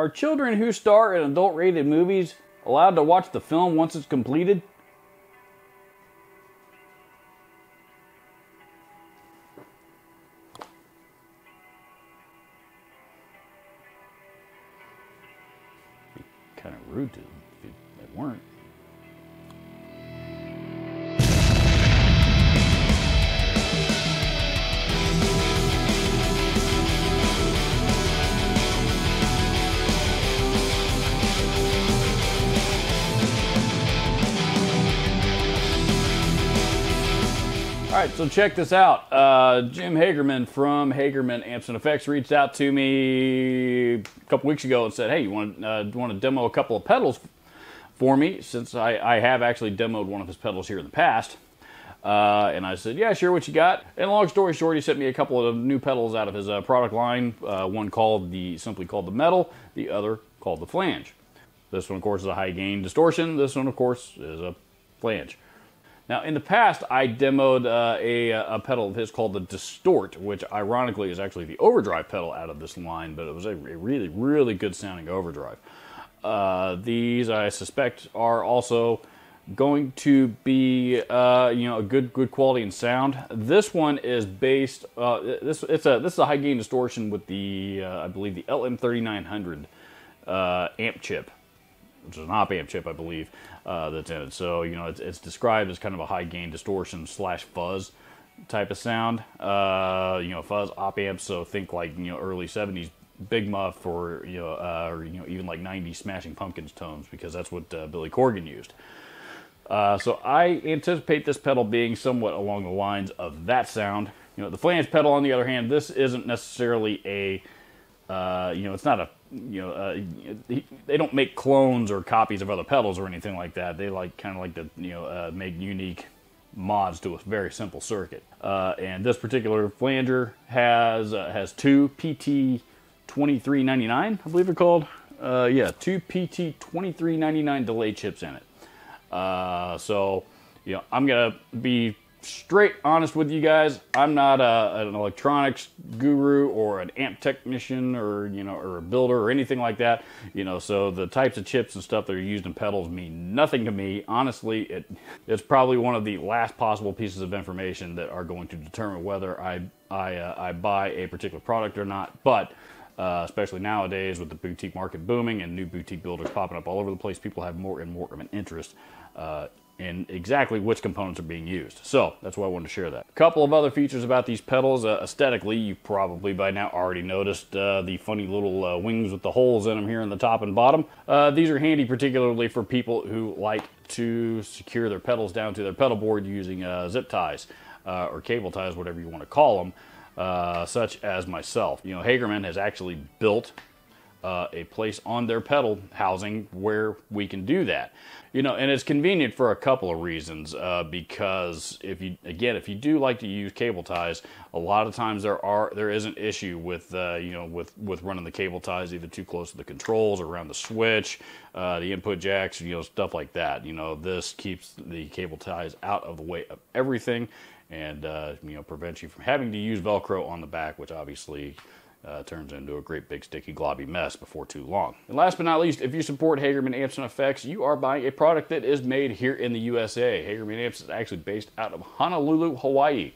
Are children who star in adult-rated movies allowed to watch the film once it's completed? It'd be kind of rude to them if they weren't. Alright, so check this out. Jim Hagerman from Hagerman Amps and Effects reached out to me a couple weeks ago and said, hey, you want to demo a couple of pedals for me, since I have actually demoed one of his pedals here in the past. And I said, yeah, sure, what you got? And long story short, he sent me a couple of new pedals out of his product line, one simply called the Metal, the other called the Flange. This one, of course, is a high-gain distortion. This one, of course, is a flange. Now, in the past, I demoed a pedal of his called the Distort, which ironically is actually the overdrive pedal out of this line, but it was a really, really good sounding overdrive. These, I suspect, are also going to be a good quality in sound. This one is based. This is a high gain distortion with the I believe the LM3900 amp chip, which is an op amp chip, I believe, that's in it. So, you know, it's described as kind of a high gain distortion slash fuzz type of sound. You know, fuzz op amps, so think like, you know, early 70s Big Muff, or, you know, even like 90s Smashing Pumpkins tones, because that's what Billy Corgan used. So I anticipate this pedal being somewhat along the lines of that sound. You know, the flange pedal, on the other hand, this isn't necessarily a it's not a, they don't make clones or copies of other pedals or anything like that. They kind of like to, make unique mods to a very simple circuit. And this particular flanger has two PT2399, I believe they're called. Yeah, two PT2399 delay chips in it. So, you know, I'm gonna be straight honest with you guys. I'm not an electronics guru or an amp technician or, you know, or a builder or anything like that, you know, so the types of chips and stuff that are used in pedals mean nothing to me. Honestly, it's probably one of the last possible pieces of information that are going to determine whether I buy a particular product or not. But especially nowadays with the boutique market booming and new boutique builders popping up all over the place, people have more and more of an interest and exactly which components are being used. So that's why I wanted to share that. A couple of other features about these pedals. Aesthetically, you've probably by now already noticed the funny little wings with the holes in them here in the top and bottom. These are handy particularly for people who like to secure their pedals down to their pedal board using zip ties or cable ties, whatever you want to call them, such as myself. You know, Hagerman has actually built a place on their pedal housing where we can do that, you know, and it's convenient for a couple of reasons. Because if you do like to use cable ties, a lot of times there is an issue with with running the cable ties either too close to the controls or around the switch, the input jacks, you know, stuff like that. You know, this keeps the cable ties out of the way of everything, and you know, prevents you from having to use Velcro on the back, which obviously turns into a great big sticky globby mess before too long. And last but not least, if you support Hagerman Amps and Effects, you are buying a product that is made here in the USA. Hagerman Amps is actually based out of Honolulu, Hawaii.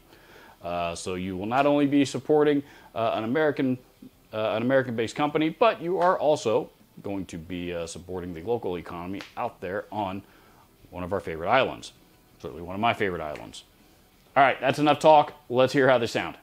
So you will not only be supporting an American-based company, but you are also going to be supporting the local economy out there on one of our favorite islands. Certainly one of my favorite islands. All right, that's enough talk. Let's hear how they sound.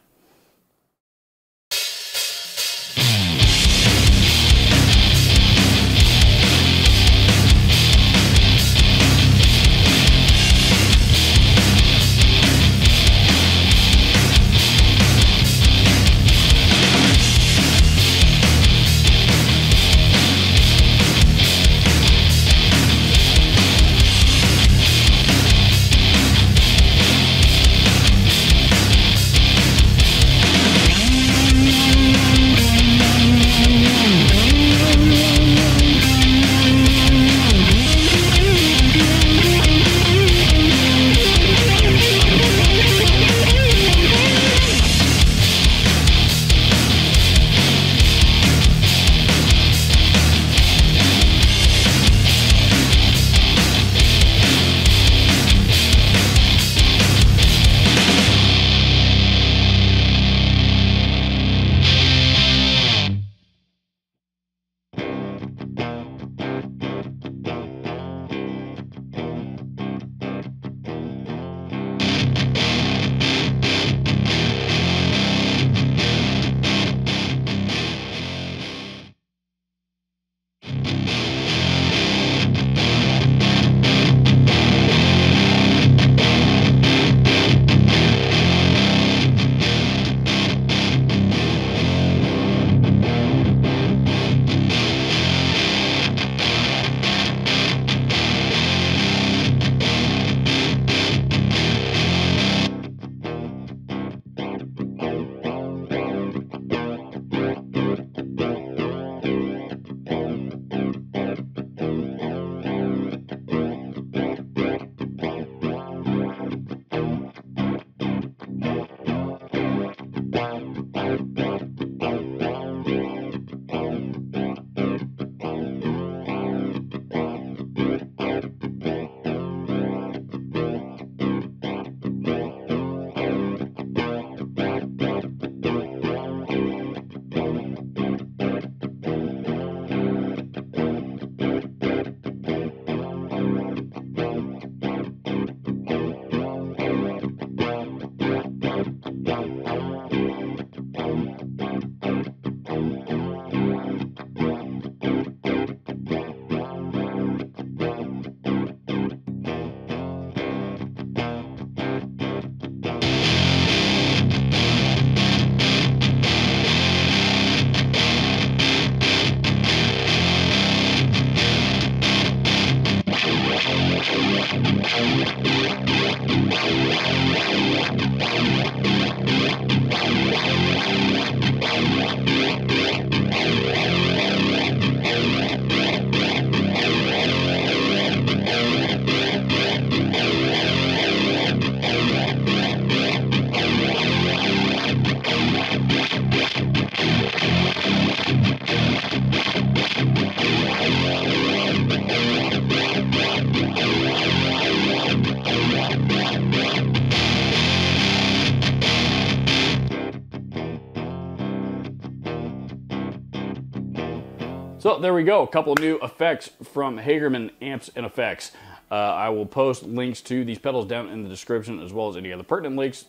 So there we go, a couple new effects from Hagerman Amps and Effects. I will post links to these pedals down in the description, as well as any other pertinent links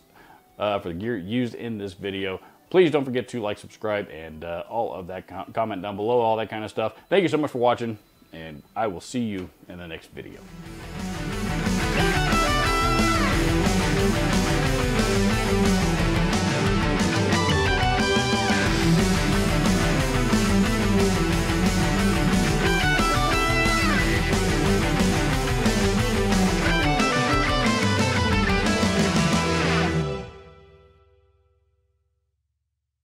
for the gear used in this video. Please don't forget to like, subscribe, and all of that, comment down below, all that kind of stuff. Thank you so much for watching, and I will see you in the next video.